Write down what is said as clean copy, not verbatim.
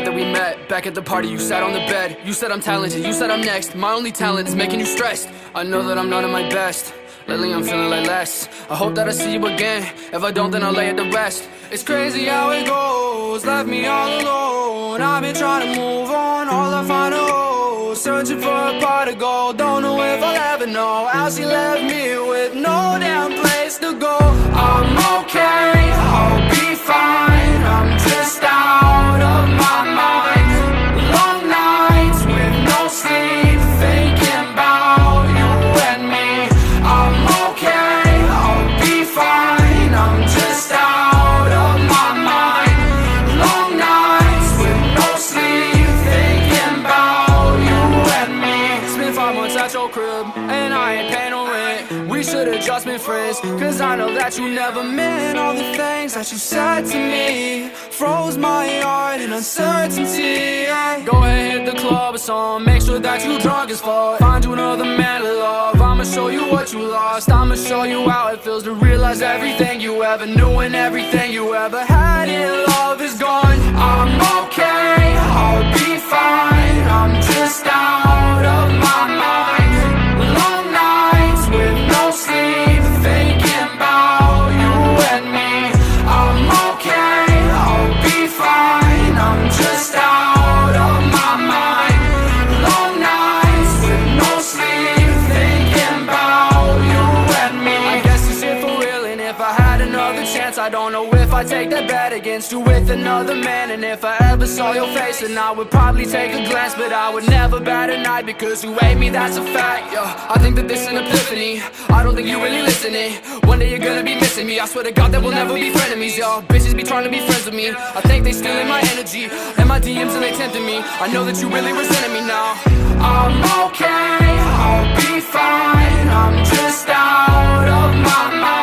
night that we met, back at the party you sat on the bed. You said I'm talented, you said I'm next. My only talent is making you stressed. I know that I'm not at my best. Lately I'm feeling like less. I hope that I see you again. If I don't, then I'll lay it to rest. It's crazy how it goes, left me all alone. I've been trying to move on, all I find a hole. Searching for a pot of gold, don't know if I'll ever know how she left me with no damn place to go. I'm okay, I'll be fine, I'm just out of my mind. Long nights with no sleep, thinking about you and me. I'm okay, I'll be fine, I'm just out of my mind. Long nights with no sleep, thinking about you and me. Spent 5 months at your crib, and I ain't paying no rent. We should've just been friends, cause I know that you never meant all the things that you said to me. Froze my heart in uncertainty, yeah. Go ahead, hit the club or song, make sure that you drunk as fuck. Find you another man to love, I'ma show you what you lost. I'ma show you how it feels to realize everything you ever knew and everything you ever had in love is gone. I'm okay, I'll be fine, I'm just out of my mind. Long nights with no sleep, thinking about you and me. I'm okay, I'll be fine, I'm just out of my mind. Long nights with no sleep, thinking about you and me. I guess it's it for real, and if I had another chance, I don't know if I'd take that bet against you with another man. And if I ever saw your face, then I would probably take a glance, but I would never bat an eye, because you hate me, that's a fact, yeah. I think that this is an epiphany, I don't think you really listening. One day you're gonna be missing me, I swear to God that we'll never be frenemies, y'all. Bitches be trying to be friends with me, I think they stealing my energy, and my DMs and they tempting me. I know that you really resenting me now. I'm okay, I'll be fine, I'm just out of my mind.